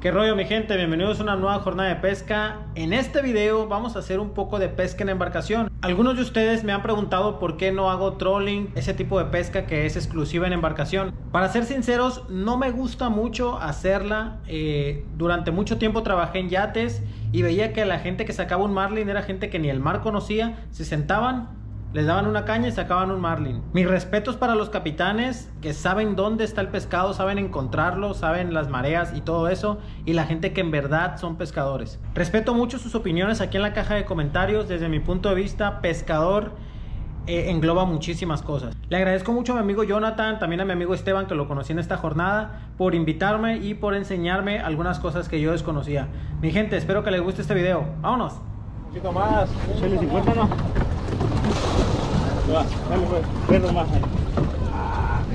¿Qué rollo, mi gente? Bienvenidos a una nueva jornada de pesca. En este video vamos a hacer un poco de pesca en embarcación. Algunos de ustedes me han preguntado por qué no hago trolling, ese tipo de pesca que es exclusiva en embarcación. Para ser sinceros, no me gusta mucho hacerla. Durante mucho tiempo trabajé en yates y veía que la gente que sacaba un marlin era gente que ni el mar conocía. Se sentaban, les daban una caña y sacaban un marlin. Mis respetos para los capitanes, que saben dónde está el pescado, saben encontrarlo, saben las mareas y todo eso, y la gente que en verdad son pescadores. Respeto mucho sus opiniones aquí en la caja de comentarios. Desde mi punto de vista, pescador engloba muchísimas cosas. Le agradezco mucho a mi amigo Jonathan, también a mi amigo Esteban, que lo conocí en esta jornada, por invitarme y por enseñarme algunas cosas que yo desconocía. Mi gente, espero que les guste este video. ¡Vámonos! Un poquito más.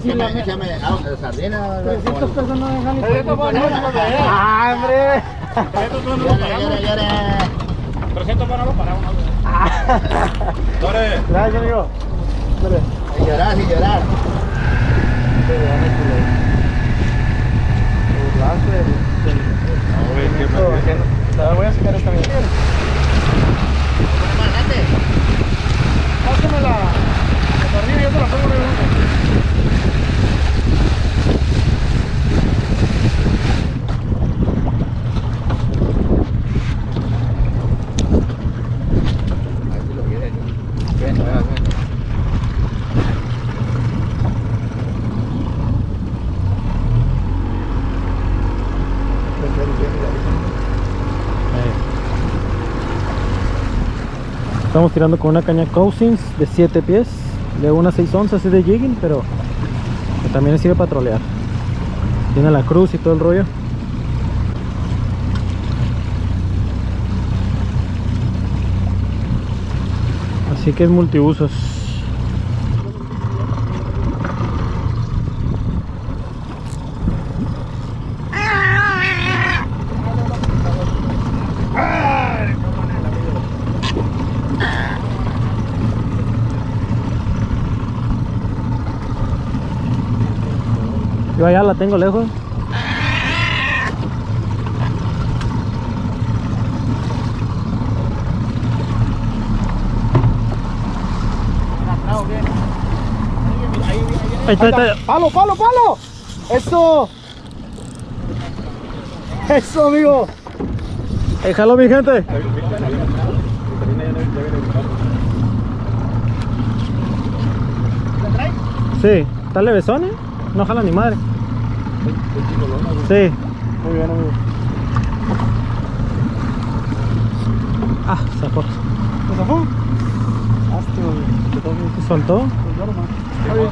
Dale, más. Échame a sardina. Estos pesos no dejan ni ¡hambre! 300 para uno, gracias, amigo. Y llorar, y llorar. La voy a sacar esta vez. Pásame la tornilla, yo te la pongo en el uno. A ver si lo quiere. Ven, ven, ven. Estamos tirando con una caña Cousins de 7 pies, de una 6 onzas, es de jigging, pero también sirve para trolear. Tiene la cruz y todo el rollo. Así que es multiusos. Yo allá la tengo lejos. Ahí está, ahí está. ¡Palo, palo, palo! ¡Eso! ¡Eso, amigo! ¡Déjalo, mi gente! ¿La trae? Sí. ¿Está levesón, eh? No jala ni madre. Sí. Muy bien, amigo. Ah, zafó. ¿Lo zafó? ¿Se soltó?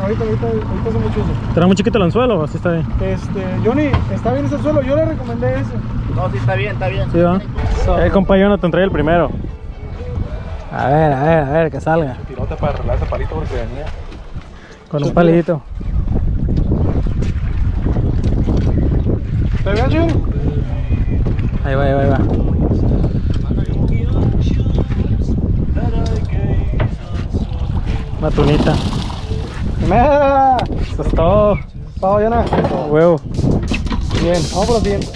Ahorita hace mucho eso. ¿Trae muy chiquito el anzuelo o así está bien? Johnny, ¿está bien ese anzuelo? Yo le recomendé ese. No, sí, está bien, está bien. Sí, va. Compa Jonathan, trae el primero. A ver, que salga. Tirota para arreglar ese palito porque venía. Con un palito. ¿Te ves, Jim? Ahí va. Una tunita. ¡Mira! Eso es todo. ¡Pavo, Yana! ¡Huevo! Bien, vamos por los dientes.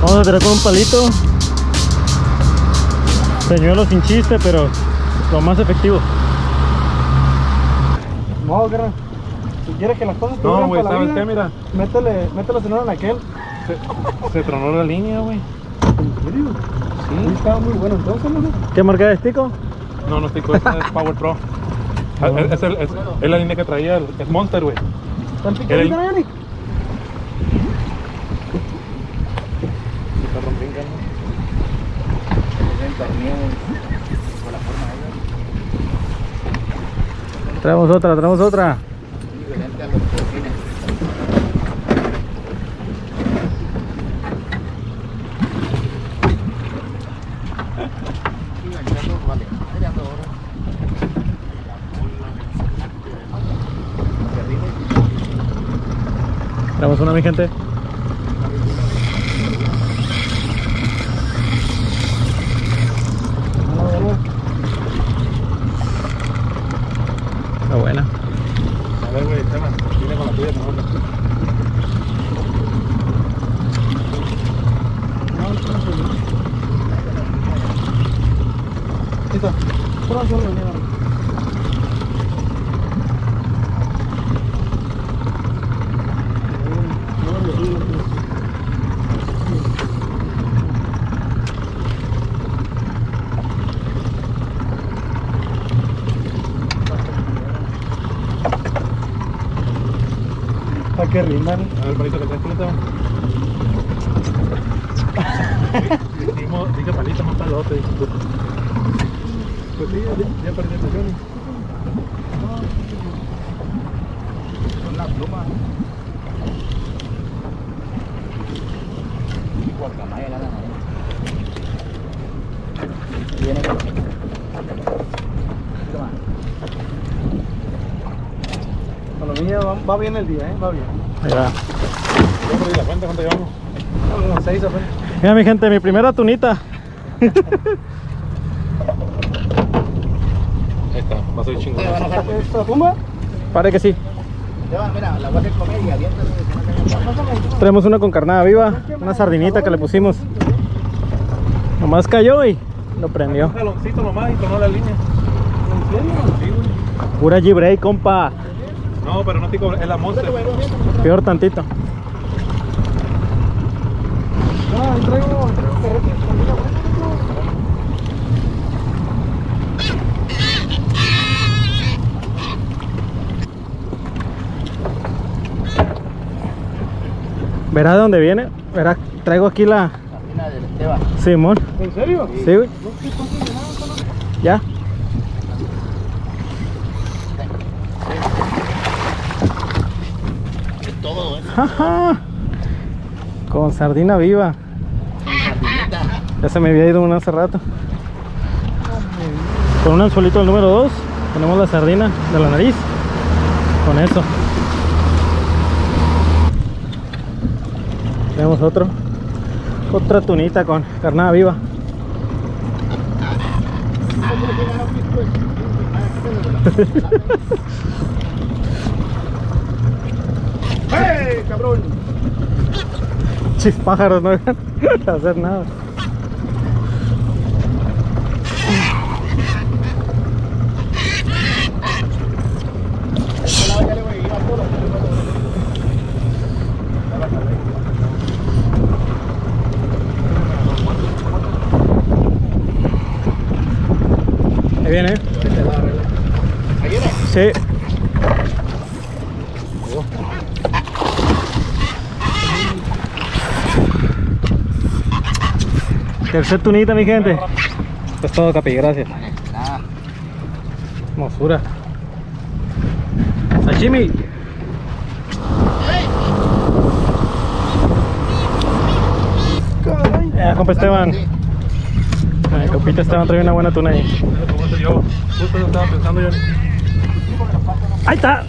Vamos a tirar con un palito. Señuelo sin chiste, pero lo más efectivo. No, gran. Si quieres que las cosas te vayan para la vida, mira. Métele señuelo en aquel. Se tronó la línea, güey. ¿En serio? Sí. Estaba muy bueno entonces, ¿no? ¿Qué marca es, Tico? No es Tico, esa es Power Pro. Es la línea que traía, es Monster, güey. ¿Tan piquetita, Yannick? brincan. Traemos otra. Traemos una, mi gente. A ver, palito, que te explota. Dije palito, más palote. Pues sí, ya perdí el pelo. Son las plumas. Y guacamaya la gana. Viene con... Va bien el día, va bien. Ahí va. Yo perdí la cuenta, ¿cuánto llevamos? Como 6 apenas. Mira, mi gente, mi primera tunita. Ahí está, va a ser chingón. ¿Esto tumba? Pare que sí. Llevan, mira, la voy a comer y abierta. Traemos una con carnada viva, una sardinita que le pusimos. Nomás cayó y lo prendió. Un jaloncito nomás y tomó la línea. ¿En serio? Sí, güey. Pura G-Break, compa. No, pero no te cobro, es la Monster. Peor tantito. No, traigo. Verás de dónde viene. Verás, traigo aquí la. La mina del Esteban. Simón. ¿En serio? Sí, güey. Ya. Ajá. Con sardina viva. Ya se me había ido una hace rato. Con un anzuelito del número 2 tenemos la sardina de la nariz. Con eso tenemos otro. Otra tunita con carnada viva. ¡Hey, cabrón! Chis pájaros no van a hacer nada. Ahí viene. ¿Ahí viene? Sí. Tercer tunita, mi gente. Esto es todo, Capi, gracias. Hermosura. Sashimi. Ya, compa Esteban. El compita Esteban trae una buena tuna ahí. Justo lo estaba pensando yo. Ahí está.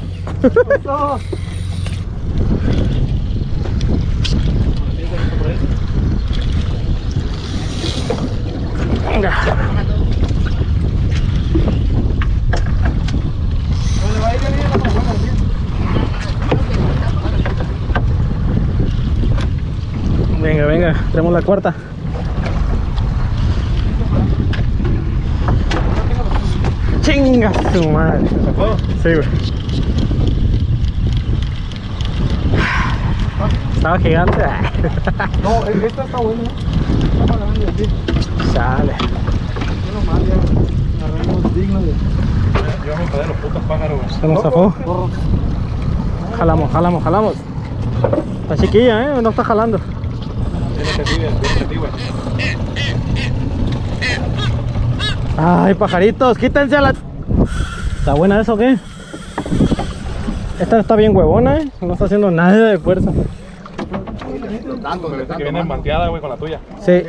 Venga. Venga, tenemos la cuarta. Chinga tu madre. ¿Se sacó? Sí, güey. Estaba gigante. No, esta está buena. Está para grande aquí. Sale. Agarramos digno de. Llevamos a ver los putos pájaros. Se nos zafó. Jalamos. Está chiquilla, ¿eh? No está jalando. Ay, pajaritos, quítense a la... ¿Está buena eso o qué? Esta está bien huevona, ¿eh? No está haciendo nada de fuerza. Pero esta que viene manteada, güey, con la tuya. Sí.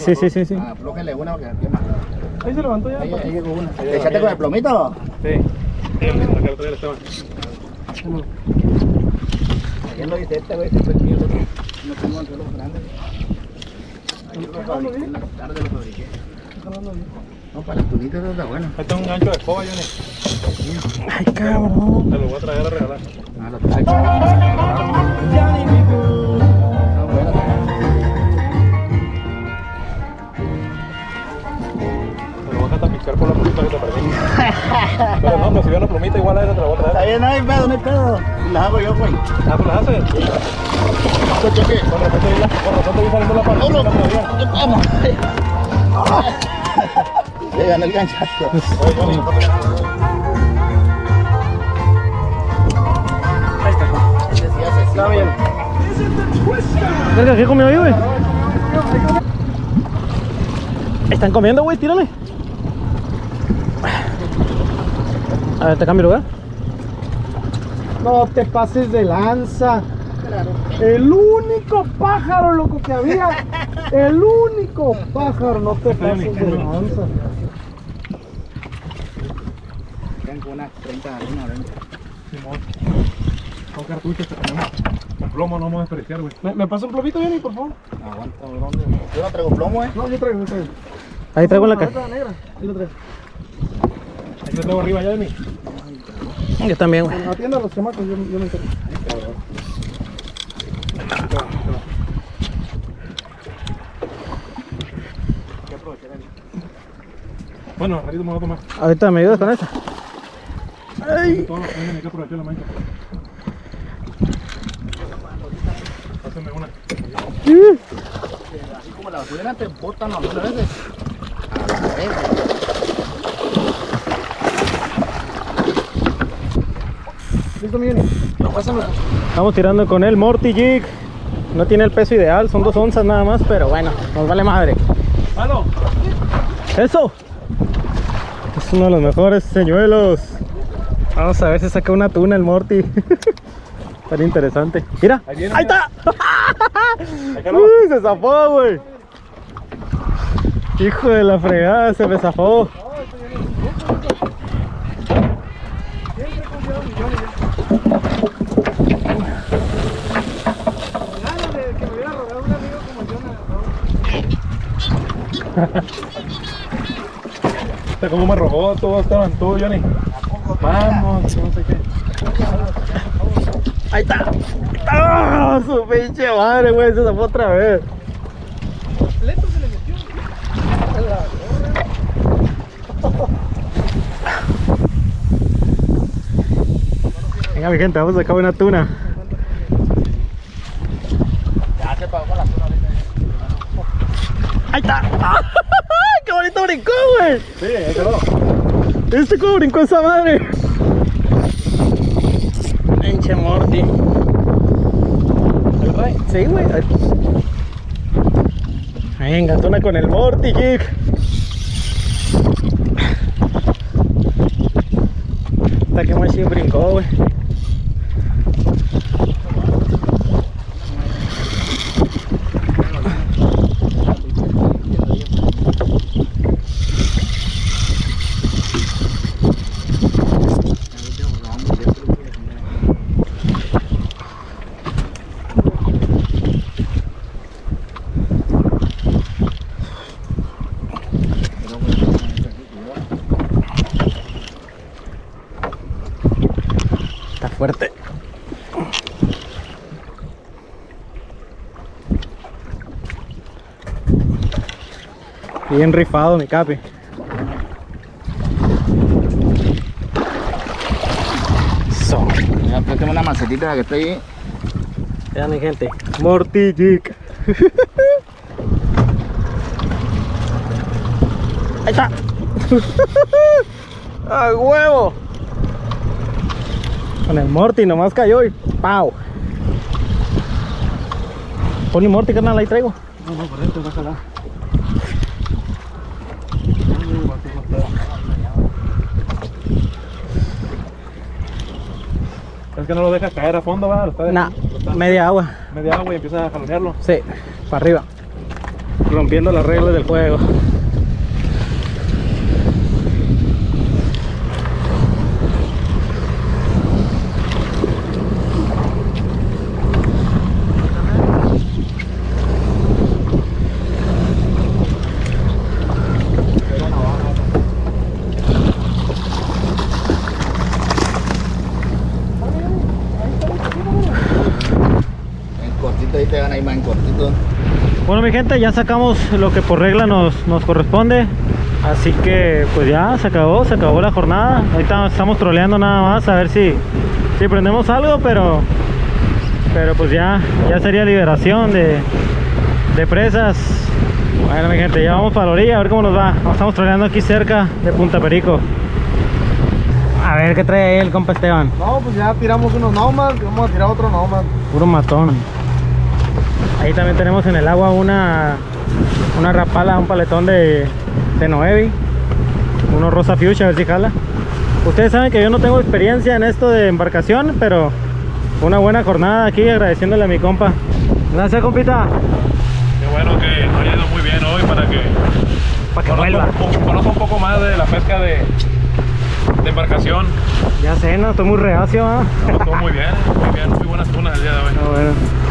Sí. Aflójale una porque tiene manteada. Ahí se levantó ya. Ahí llegó una. ¿Te echaste con el plomito? Sí. Ayer lo hice esta, güey. No tengo anzuelos grandes. Ayer lo fabriqué, en la tarde lo fabriqué. No, para las tunitas no está bueno. Este es un gancho de escoba, Johnny. Ay, cabrón. Te lo voy a traer a regalar. Ah, lo traigo. Está bueno. Te lo voy a tapicar por la plumita que te perdí. Pero no, me sirvió la plumita igual a esa, te la voy a traer. Está bien, no hay pedo, no hay pedo. Las hago yo, güey. Ah, ¿tú las haces? ¿Esto qué? Con repente vi saliendo la palomita. ¡Vamos! Le ganó el ganchazo. Ahí está, Juan. Está bien. ¿Qué comió ahí, güey? Están comiendo, güey, tírale. A ver, te cambio lugar. No te pases de lanza. El único pájaro, loco, que había. El único pájaro, no te pases de lanza. Quedan como unas 30 de arena, ¿verdad? Son cartuchos que tenemos. Con plomo no vamos a desperdiciar, güey. ¿Me pasa un plomito, Jenny, por favor? Aguanta, ¿dónde? Yo no traigo plomo, ¿eh? No, yo traigo. Ahí traigo la caja. Ahí lo traigo. Ahí lo traigo arriba, ya, Jenny. Yo también, güey. Atienda a los chamacos, yo me encargo. Bueno, ahorita me voy a tomar. Ahorita me ayudas con esta. Ay. Pásame una. Así como la basura te botan las veces. Listo, Miguel. Pásamela. Estamos tirando con el Morty Jig. No tiene el peso ideal, son 2 onzas nada más, pero bueno, nos vale madre. ¡Halo! ¡Eso! Es uno de los mejores señuelos. Vamos a ver si saca una tuna el Morty. Tan interesante. Mira, ahí viene, ¡ahí mira! Está. Uy, se zafó, güey. Hijo de la fregada, se me zafó. Está como me robó todo, Esteban, tú, Johnny. Vamos, no sé qué. Ahí está. ¡Ah! ¡Oh, su pinche madre, güey! Se zafó otra vez. Completo se le metió. Venga, mi gente, vamos a sacar una tuna. Ya se pagó con la tuna ahorita. ¡Ahí está! ¡Ah! ¡Qué bonito brincó, güey! Sí, ahí quedó. Este cómo brincó esa madre. Pinche Morty. ¿Te lo trae? Sí, güey. Venga, tona con el Morty Jig. Hasta que machín brincó, güey. Fuerte. Bien rifado mi capi. So. Mira, préstame una macetita que está ahí. Vean mi gente, Morty Jig. Ahí está. ¡A huevo! Con el Morty nomás cayó y ¡pau! Ponle Morty, carnal, ahí traigo. No, no, por esto, bájala. Es que no lo dejas caer a fondo, ¿verdad? Lo está dejando, media agua. Media agua y empiezas a jalonearlo. Sí, para arriba. Rompiendo las reglas del juego. Bueno, mi gente, ya sacamos lo que por regla nos corresponde. Así que pues ya se acabó la jornada. Ahorita estamos troleando nada más a ver si prendemos algo, pero pues ya sería liberación de presas. Bueno, mi gente, ya vamos para la orilla a ver cómo nos va. Estamos troleando aquí cerca de Punta Perico. A ver qué trae ahí el compa Esteban. No, pues ya tiramos unos nomás, vamos a tirar otro nomás. Puro matón. Ahí también tenemos en el agua una rapala, un paletón de Noevi, uno rosa fuchsia, a ver si jala. Ustedes saben que yo no tengo experiencia en esto de embarcación, pero una buena jornada aquí, agradeciéndole a mi compa. Gracias, compita. Qué bueno que haya ido muy bien hoy para que vuelva. Conozco un poco más de la pesca de embarcación. Ya sé, no, estoy muy reacio, ¿eh? No, estoy muy bien, muy buenas tunas el día de hoy. No, bueno.